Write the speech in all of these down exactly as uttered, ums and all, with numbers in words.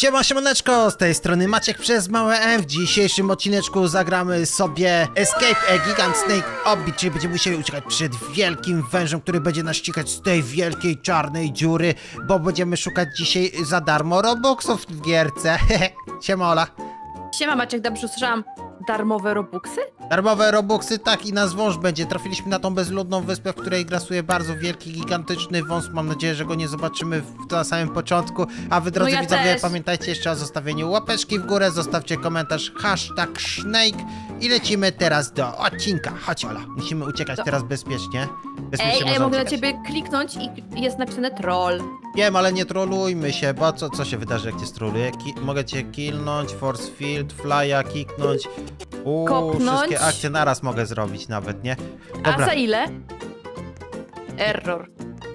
Siema, siemaneczko, z tej strony Maciek przez małe M. W dzisiejszym odcineczku zagramy sobie Escape A Giant Snake Obby, czyli będziemy musieli uciekać przed wielkim wężem, który będzie nas ścigać z tej wielkiej czarnej dziury, bo będziemy szukać dzisiaj za darmo Robuxów w gierce. Siema, Ola. Siema, Maciek, dobrze usłyszałam. Darmowe Robuxy? Darmowe Robuxy, tak, i nasz wąż będzie. Trafiliśmy na tą bezludną wyspę, w której grasuje bardzo wielki, gigantyczny wąż. Mam nadzieję, że go nie zobaczymy w, na samym początku. A wy, drodzy no ja widzowie, też. Pamiętajcie jeszcze o zostawieniu łapeczki w górę, zostawcie komentarz hashtag Snake i lecimy teraz do odcinka. Chodź, Ola, musimy uciekać do... teraz bezpiecznie. bezpiecznie Ej, ja mogę na ciebie kliknąć i jest napisane troll. Wiem, ale nie trolujmy się, bo co, co się wydarzy, jak cię stroluję? Ki mogę cię killnąć, force field, flya, kiknąć. Uuu, wszystkie akcje naraz mogę zrobić nawet, nie? Dobra. A za ile? Error.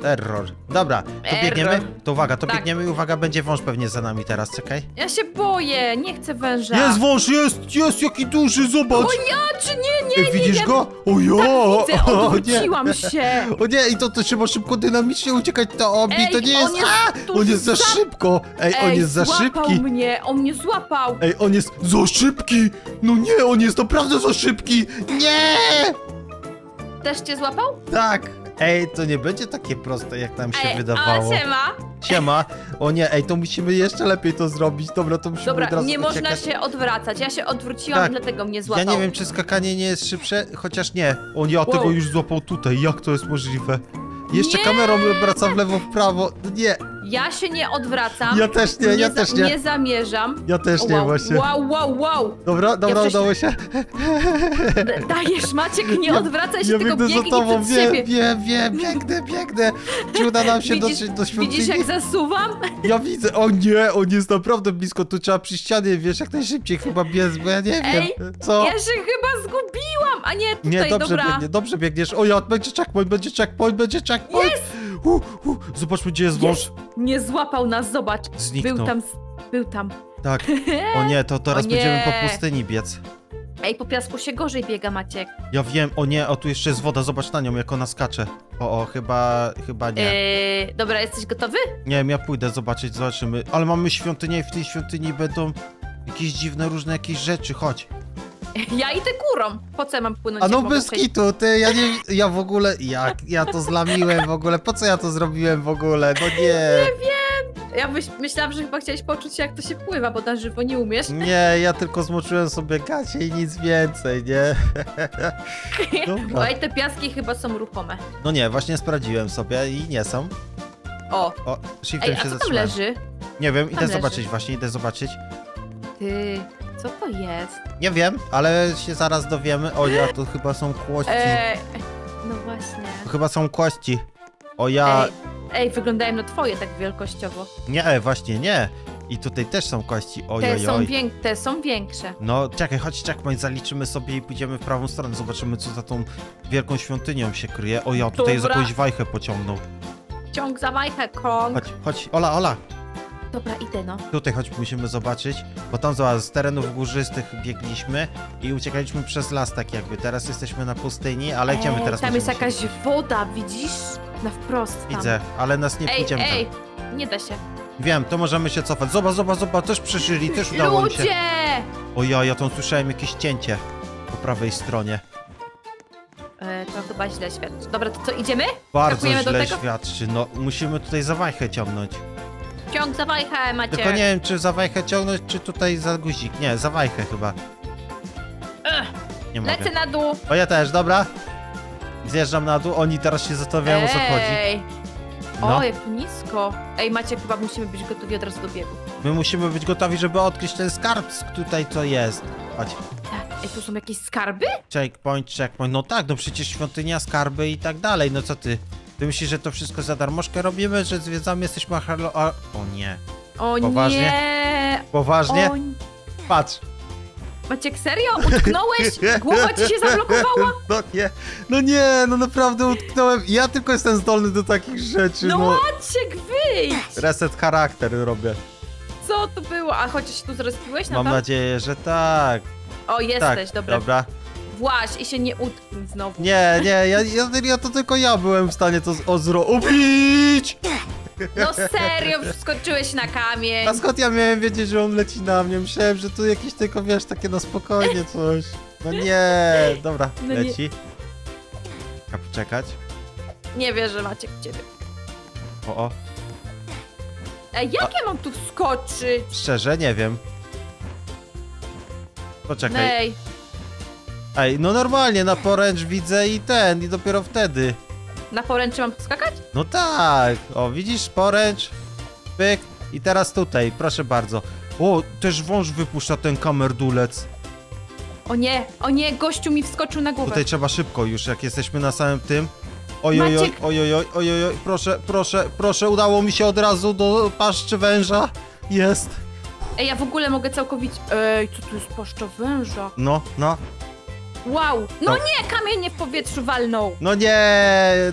Error. Dobra, to Error. biegniemy? To uwaga, to tak. biegniemy i uwaga, będzie wąż pewnie za nami teraz, czekaj. Ja się boję, nie chcę węża. Jest wąż, jest, jest, jaki duży, zobacz. O ja, czy nie, nie, Ej, nie. Widzisz nie, go? O ja, tak widzę, odwróciłam się. O nie, i to, to trzeba szybko dynamicznie uciekać, to obi, Ej, to nie jest, on jest, a, on jest za szybko. Ej, Ej on jest za szybki. Ej, mnie, on mnie złapał. Ej, on jest za szybki. No nie, on jest naprawdę za szybki. Nie. Też cię złapał? Tak. Ej, to nie będzie takie proste, jak nam się ej, wydawało. A, siema. Siema. O nie, ej, to musimy jeszcze lepiej to zrobić. Dobra, to musimy Dobra, od razu nie uciekać. Można się odwracać. Ja się odwróciłam, tak. dlatego mnie złapał. Ja nie wiem, czy skakanie nie jest szybsze, chociaż nie. O nie, a tego wow. już złapał tutaj. Jak to jest możliwe? Jeszcze nie. kamerą wraca w lewo, w prawo. Nie. Ja się nie odwracam. Ja też nie, nie ja też nie. Nie zamierzam. Ja też nie, wow, właśnie. Wow, wow, wow. Dobra, dobra, ja udało się. Dajesz, Maciek, nie ja, odwracaj się, ja tylko biegnij przed wie, siebie. Wiem, wiem, biegnę, biegnę. Czy uda nam się widzisz, dotrzeć do świątyni? Widzisz, jak zasuwam? Ja widzę, o nie, on jest naprawdę blisko. Tu trzeba przy ścianie, wiesz, jak najszybciej chyba biec, bo ja nie wiem. Ej, co? Ja się chyba zgubiłam, a nie tutaj, nie, dobrze dobra. Biegnie, dobrze biegniesz. O ja, będzie checkpoint, będzie checkpoint, będzie checkpoint. Yes. Uh, uh, zobaczmy, gdzie jest wąż. Nie złapał nas, zobacz. Zniknął. Był tam, był tam. Tak. O nie, to teraz nie. będziemy po pustyni biec. Ej, po piasku się gorzej biega, Maciek. Ja wiem, o nie, a tu jeszcze jest woda, zobacz na nią, jak ona skacze. O, o chyba, chyba nie. Eee, dobra, jesteś gotowy? Nie wiem, ja pójdę zobaczyć, zobaczymy. Ale mamy świątynię i w tej świątyni będą jakieś dziwne, różne jakieś rzeczy, chodź. Ja idę górą. Po co ja mam płynąć? A no bez kitu, ty, ja nie, ja w ogóle, jak ja to zlamiłem w ogóle, po co ja to zrobiłem w ogóle, no nie. Nie wiem, ja byś, myślałam, że chyba chciałeś poczuć, jak to się pływa, bo na żywo nie umiesz. Nie, ja tylko zmoczyłem sobie gacie i nic więcej, nie. Dobra. Oj, te piaski chyba są ruchome. No nie, właśnie sprawdziłem sobie i nie są. O, o shiftem Ej, a się co tam leży? Nie wiem, idę leży? zobaczyć właśnie, idę zobaczyć. Ty... Co to jest? Nie wiem, ale się zaraz dowiemy. O ja, to chyba są kości. Ej, no właśnie. To chyba są kości. O ja... Ej, ej, wyglądają na twoje tak wielkościowo. Nie, właśnie nie. I tutaj też są kości. Oj, te, oj, oj. Są te są większe. No czekaj, chodź, checkpoint, zaliczymy sobie i pójdziemy w prawą stronę. Zobaczymy, co za tą wielką świątynią się kryje. O ja, tutaj Dobra. jakąś wajchę pociągnął. Ciąg za wajchę, krąg. Chodź, chodź, Ola, Ola. Dobra, idę no. Tutaj choć musimy zobaczyć, bo tam zobacz, z terenów górzystych biegliśmy i uciekaliśmy przez las tak jakby. Teraz jesteśmy na pustyni, ale ej, idziemy teraz. Tam jest jakaś iść. woda, widzisz? Na wprost tam. Widzę, ale nas nie pójdziemy. Ej, ej, nie da się. Wiem, to możemy się cofać. Zobacz, zobacz, zobacz, też przeżyli, też udało Ludzie! im się. O ja, ja tam słyszałem jakieś cięcie po prawej stronie. E, to chyba źle świadczy. Dobra, to co, idziemy? Bardzo źle do tego? świadczy, no musimy tutaj za wajchę ciągnąć. Ciąg za wajchę, Maciek. Tylko nie wiem, czy za wajchę ciągnąć, czy tutaj za guzik. Nie, za wajchę chyba. Ech, nie mogę. Lecę na dół. O, ja też, dobra. Zjeżdżam na dół, oni teraz się zastanawiają, o co chodzi. No. O, jak nisko. Ej, Maciek, chyba musimy być gotowi od razu do biegu. My musimy być gotowi, żeby odkryć ten skarb tutaj, co jest. Chodź. Tak, ej, tu są jakieś skarby? Checkpoint, checkpoint. No tak, no przecież świątynia, skarby i tak dalej, no co ty? Ty myślisz, że to wszystko za darmożkę robimy, że zwiedzamy, jesteśmy halo... A... O nie. O Poważnie? nie. Poważnie? O nie. Patrz. Maciek, serio? Utknąłeś? Głowa ci się zablokowała? No nie, no nie, no naprawdę utknąłem. Ja tylko jestem zdolny do takich rzeczy. No, no. Maciek, wyjdź. Reset charakter robię. Co to było? A chociaż tu zrespiłeś na Mam tam? nadzieję, że tak. O, jesteś, tak, dobra. dobra. Właś i się nie utknij znowu. Nie, nie, ja, ja, ja to tylko ja byłem w stanie to zrobić. No serio, skoczyłeś na kamień. A skąd ja miałem wiedzieć, że on leci na mnie? Myślałem, że tu jakieś tylko, wiesz, takie na spokojnie coś. No nie, dobra, no leci. Nie. A poczekać? Nie wierzę, Maciek, w ciebie. O, o. A jak ja mam tu wskoczyć? Szczerze, nie wiem. Poczekaj. Ej. Ej, no normalnie, na poręcz widzę i ten, i dopiero wtedy. Na poręczy mam skakać? No tak, o widzisz, poręcz, pyk i teraz tutaj, proszę bardzo. O, też wąż wypuszcza ten kamerdulec. O nie, o nie, gościu mi wskoczył na głowę. Tutaj trzeba szybko już, jak jesteśmy na samym tym. Ojojoj, Maciek... ojojoj, ojojoj, proszę, proszę, proszę, udało mi się od razu do paszczy węża. Jest. Ej, ja w ogóle mogę całkowicie... Ej, co tu jest paszcza węża? No, no. Wow, no to... nie, kamień nie w powietrzu walnął. No nie,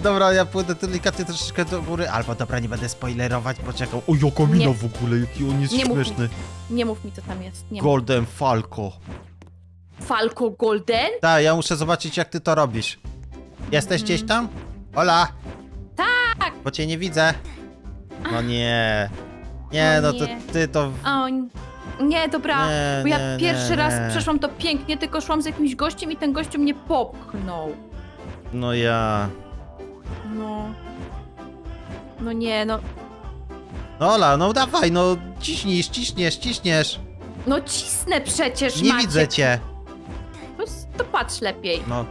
dobra, ja pójdę delikatnie troszeczkę do góry. Albo dobra, nie będę spoilerować, poczekam. O, jaka mina w ogóle, jaki on jest nie śmieszny. Mów nie mów mi, co tam jest. Nie Golden mów. Falco. Falco Golden? Tak, ja muszę zobaczyć, jak ty to robisz. Jesteś mm. gdzieś tam? Ola! Tak! Bo cię nie widzę. No nie. Nie, o no nie. to ty to... O, nie, dobra, nie, bo ja nie, pierwszy nie, raz nie. przeszłam to pięknie, tylko szłam z jakimś gościem i ten gościu mnie popchnął. No ja... No... No nie, no... No Ola, no dawaj, no ciśniesz, ciśniesz, ciśniesz. No cisnę przecież, nie Maciek. Widzę cię. To, to patrz lepiej. No.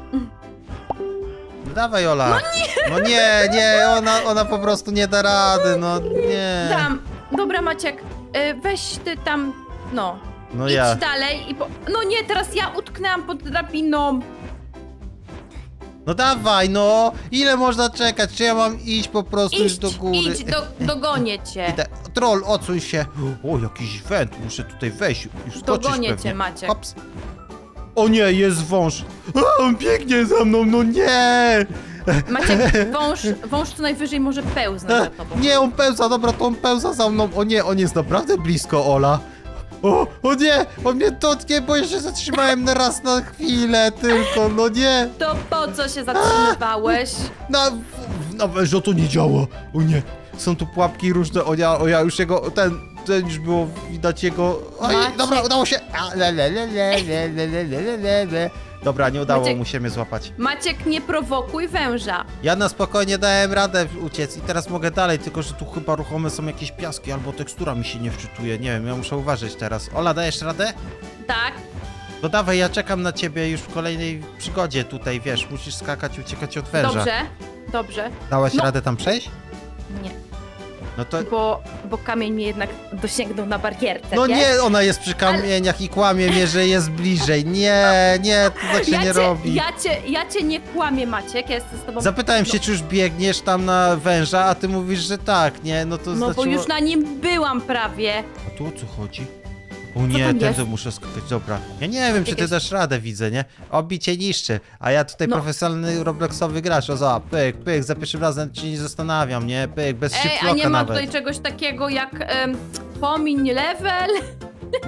Dawaj, Ola. No nie! No nie, nie, ona, ona po prostu nie da rady, no nie. Tam, dobra Maciek, weź ty tam, no. No idź ja. dalej i po... No nie, teraz ja utknęłam pod drabiną. No dawaj, no. Ile można czekać? Czy ja mam iść po prostu iść, już do góry? Idź, do, dogonię cię. Troll, odsuń się. O, jakiś węd, muszę tutaj wejść. Już dogonię cię, pewnie. Maciek. Hops. O nie, jest wąż. O, on biegnie za mną, no nie! Maciek, wąż, wąż co najwyżej może pełzna za tobą. Nie, on pełza, dobra, to on pełza za mną. O nie, on jest naprawdę blisko, Ola. O, o nie, on mnie dotknie, bo jeszcze zatrzymałem na raz na chwilę tylko, no nie. To po co się zatrzymywałeś? Na, na węża to nie działa, o nie. Są tu pułapki różne, o ja, o ja już jego, ten, ten już było widać jego... Oj, dobra, udało się. A, le, le, le, le, le, le, le, le, le. Dobra, nie udało Maciek, mu się mnie złapać. Maciek, nie prowokuj węża. Ja na spokojnie dałem radę uciec i teraz mogę dalej, tylko że tu chyba ruchome są jakieś piaski albo tekstura mi się nie wczytuje. Nie wiem, ja muszę uważać teraz. Ola, dajesz radę? Tak. No dawaj, ja czekam na ciebie już w kolejnej przygodzie tutaj, wiesz, musisz skakać i uciekać od węża. Dobrze, dobrze. Dałaś no. radę tam przejść? Nie. No to... bo, bo kamień mnie jednak dosięgnął na barierce. No wiesz? Nie, ona jest przy kamieniach ale... i kłamie mnie, że jest bliżej. Nie, nie, to tak się ja nie cię, robi. Ja cię, ja cię nie kłamię, Maciek, ja jestem z tobą... Zapytałem no. się, czy już biegniesz tam na węża, a ty mówisz, że tak, nie? No to No znaczyło... bo już na nim byłam prawie. A tu o co chodzi? O nie, ten to muszę skakać, dobra. Ja nie wiem, czy ty dasz radę, widzę, nie? Obi cię niszczy, a ja tutaj no. profesjonalny Robloxowy gracz, o za, pyk, pyk, za pierwszym razem cię nie zastanawiam, nie? Pyk, bez szybkości. Ej, a nie ma tutaj czegoś takiego jak ym, pomiń level?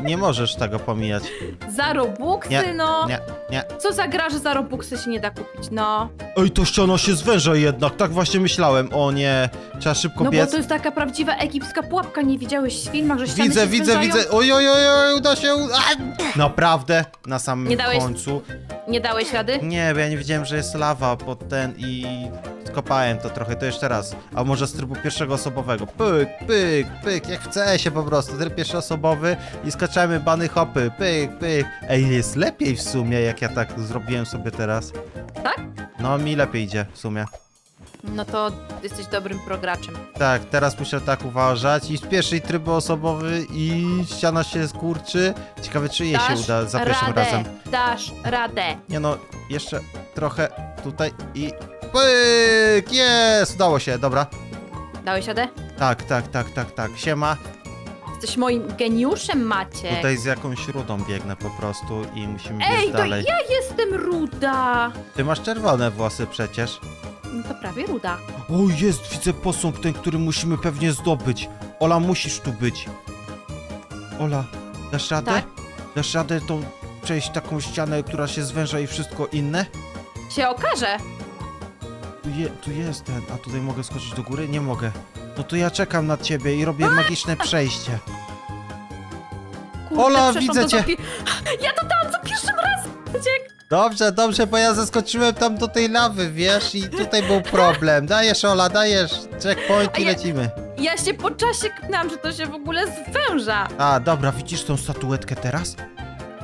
Nie możesz tego pomijać. Za Robuxy, nie, no. Nie, nie. Co za gra, że za Robuxy się nie da kupić, no. Ej, to ściana się zwęża jednak, tak właśnie myślałem. O nie, trzeba szybko no biec. No bo to jest taka prawdziwa egipska pułapka, nie widziałeś w filmach, że ściany widzę, się Widzę, widzę, widzę. Oj, oj, oj, uda się. A! Naprawdę, na samym nie dałeś, końcu. Nie dałeś rady? Nie, bo ja nie wiedziałem, że jest lawa pod ten i... skopałem to trochę, to jeszcze raz. A może z trybu pierwszoosobowego. Pyk, pyk, pyk, jak chce się po prostu. Tryb pierwszoosobowy i skaczamy bany hopy. Pyk, pyk. Ej, jest lepiej w sumie, jak ja tak zrobiłem sobie teraz. Tak? No, mi lepiej idzie w sumie. No to jesteś dobrym prograczem. Tak, teraz muszę tak uważać. I z pierwszej trybu osobowy i ściana się skurczy. Ciekawe, czy jej się uda za pierwszym radę. razem. Dasz radę. Nie no, jeszcze trochę tutaj i... Pyk, jest! Udało się, dobra. Dałeś radę? Tak, tak, tak, tak, tak. Siema. Jesteś moim geniuszem, Maciek. Tutaj z jakąś rudą biegnę po prostu i musimy Ej, biec dalej. Ej, to ja jestem ruda! Ty masz czerwone włosy przecież. No to prawie ruda. O, jest, widzę posąg ten, który musimy pewnie zdobyć. Ola, musisz tu być. Ola, dasz radę? Tak? Dasz radę tą, przejść taką ścianę, która się zwęża i wszystko inne? Się okaże. Tu, je, tu jest ten, a tutaj mogę skoczyć do góry? Nie mogę. No to ja czekam na ciebie i robię magiczne przejście. Kurde, Ola, widzę cię! Zapi... Ja to tam za pierwszym razem! Dobrze, dobrze, bo ja zaskoczyłem tam do tej lawy, wiesz, i tutaj był problem. Dajesz, Ola, dajesz checkpoint i ja, lecimy. Ja się po czasie knam, że to się w ogóle zwęża. A, dobra, widzisz tą statuetkę teraz?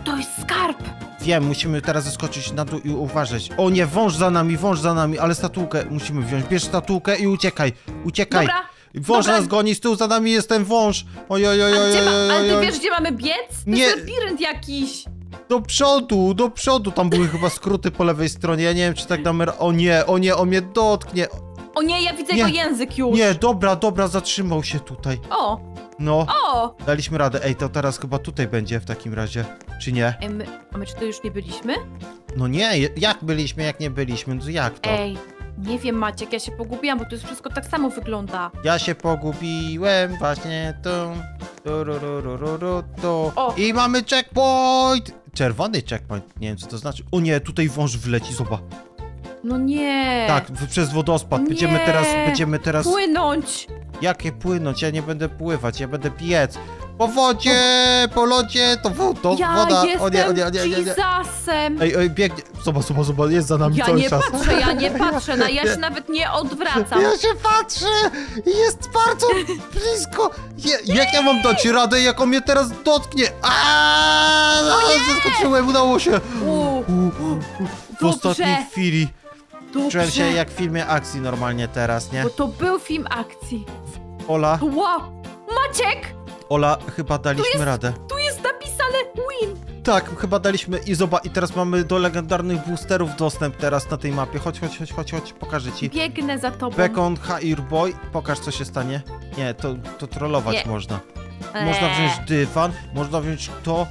To jest skarb! Wiem, musimy teraz zaskoczyć na dół i uważać. O nie, wąż za nami, wąż za nami, ale statułkę musimy wziąć. Bierz statułkę i uciekaj, uciekaj. Dobra. Wąż nas goni, z tyłu za nami jest ten wąż. Oj, oj, oj, oj, oj. Ale ty wiesz, gdzie mamy biec? To jest labirynt jakiś. Do przodu, do przodu. Tam były chyba skróty po lewej stronie. Ja nie wiem, czy tak damy... O nie, o nie, on mnie dotknie. O nie, ja widzę nie. Jego język już. Nie, dobra, dobra, zatrzymał się tutaj. O. No. O. Daliśmy radę. Ej, to teraz chyba tutaj będzie w takim razie. Czy nie? Ej, my, a my czy to już nie byliśmy? No nie, jak byliśmy, jak nie byliśmy? No jak to? Ej. Nie wiem, Maciek, ja się pogubiłam, bo to jest wszystko tak samo wygląda. Ja się pogubiłem właśnie tu. tu, ru, ru, ru, ru, ru, tu. I mamy checkpoint! Czerwony checkpoint, nie wiem co to znaczy. O nie, tutaj wąż wleci, zobacz. No nie. Tak, przez wodospad. Będziemy teraz, będziemy teraz... Płynąć! Jakie płynąć? Ja nie będę pływać, ja będę biec. Po wodzie, o... po lodzie, to woda, ja woda. O nie, o nie, o nie, o nie, o nie. Ej, ej, biegnie. Zobacz, zobacz, zobacz, jest za nami ja cały nie czas. Patrzę, ja nie patrzę, na, ja się nawet nie odwracam. Ja się patrzę, jest bardzo blisko. Je, jak ja mam dać radę, jak on mnie teraz dotknie? Aaaa, zaskoczyłem, udało się. U, u, w ostatniej chwili. Czułem się jak w filmie akcji normalnie teraz, nie? Bo to był film akcji. Ola. Wow, Maciek. Ola, chyba daliśmy tu jest, radę. Tu jest napisane win. Tak, chyba daliśmy i zobacz, i teraz mamy do legendarnych boosterów dostęp teraz na tej mapie. Chodź, chodź, chodź, chodź, chodź, pokażę ci. Biegnę za tobą. Bekon, Hair Boy, pokaż co się stanie. Nie, to, to trollować nie. można. Eee. Można wziąć dywan, można wziąć to.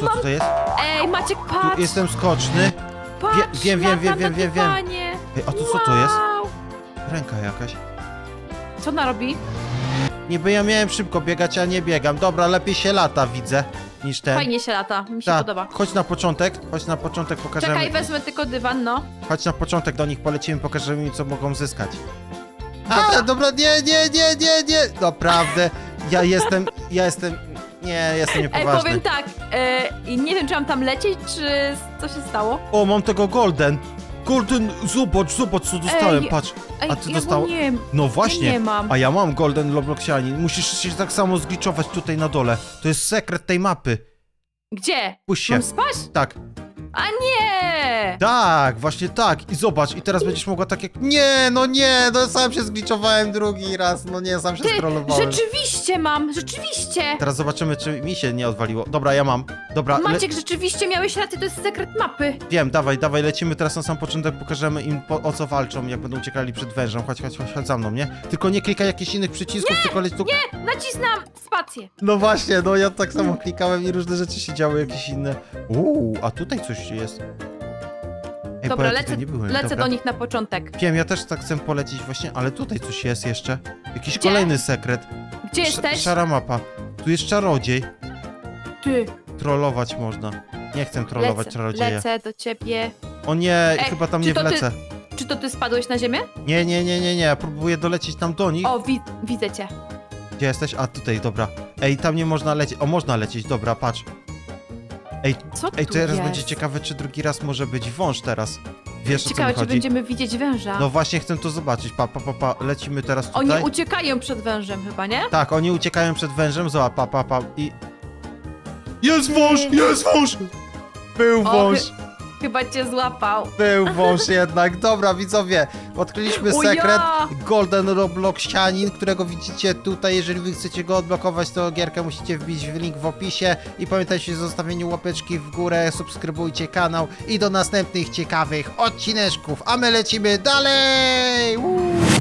Co Mam... tutaj jest? Ej, Maciek, patrz. Tu jestem skoczny. Patrz, Wie, wiem, wiem, wiem, wiem, wiem, wiem. Ej, a to wow. co to jest? Ręka jakaś. Co ona robi? Niby ja miałem szybko biegać, a nie biegam. Dobra, lepiej się lata, widzę, niż ten. Fajnie się lata, mi się Ta. podoba. Chodź na początek, chodź na początek, pokażemy. Czekaj, wezmę tylko dywan, no. Chodź na początek, do nich polecimy, pokażemy im, co mogą zyskać. Dobra. A, dobra, nie, nie, nie, nie, nie. Naprawdę, ja jestem, ja jestem, nie, jestem niepoważny. Ej, powiem tak, yy, nie wiem, czy mam tam lecieć, czy co się stało? O, mam tego Golden. Golden, zobacz, zobacz co dostałem, ej, patrz. A ty ja dostałeś? No właśnie, ja nie mam. A ja mam Golden Robloxianin. Musisz się tak samo zgliczować tutaj na dole. To jest sekret tej mapy. Gdzie? Puść się. Mam spać? Tak. A nie! Tak, właśnie tak. I zobacz, i teraz będziesz mogła tak jak... Nie, no nie, no sam się zgliczowałem drugi raz. No nie, sam się scrollowałem. Rzeczywiście mam, rzeczywiście. Teraz zobaczymy, czy mi się nie odwaliło. Dobra, ja mam. Dobra. Maciek, rzeczywiście miałeś rację, to jest sekret mapy. Wiem, dawaj, dawaj, lecimy teraz na sam początek, pokażemy im po, o co walczą, jak będą uciekali przed wężem. Chodź, chodź, chodź, chodź za mną, nie? Tylko nie klikaj jakichś innych przycisków, nie, tylko leć tu... Nie, nacisnam spację. No właśnie, no ja tak samo klikałem i różne rzeczy się działy, jakieś inne. Uuu, a tutaj coś jest. Ej, dobra, lecę, nie byłem. lecę Dobra. do nich na początek. Wiem, ja też tak chcę polecić właśnie, ale tutaj coś jest jeszcze. Jakiś Gdzie? kolejny sekret. Gdzie Sz jesteś? Szara mapa. Tu jest czarodziej. Ty. Trollować można. Nie chcę trollować lecę. czarodzieja. Lecę do ciebie. O nie, Ej, chyba tam nie wlecę. Ty, czy to ty spadłeś na ziemię? Nie, nie, nie, nie, nie. Ja próbuję dolecieć tam do nich. O, wi widzę cię. Gdzie jesteś? A, tutaj, dobra. Ej, tam nie można lecieć. O, można lecieć, dobra, patrz. Ej, co ej, teraz jest? będzie ciekawe, czy drugi raz może być wąż teraz. Wiesz, ciekawe, o co mi chodzi? Czy będziemy widzieć węża. No właśnie, chcę to zobaczyć. Pa, pa, pa, pa. Lecimy teraz tutaj. Oni uciekają przed wężem chyba, nie? Tak, oni uciekają przed wężem. Zobacz, pa, pa, pa. I... Jest wąż, jest wąż! Był wąż. O, chy chyba cię złapał. Był wąż jednak. Dobra, widzowie, odkryliśmy sekret ja! Golden Robloxianin, którego widzicie tutaj. Jeżeli wy chcecie go odblokować, to gierkę musicie wbić w link w opisie. I pamiętajcie o zostawieniu łapeczki w górę, subskrybujcie kanał i do następnych ciekawych odcineczków. A my lecimy dalej! Uuu!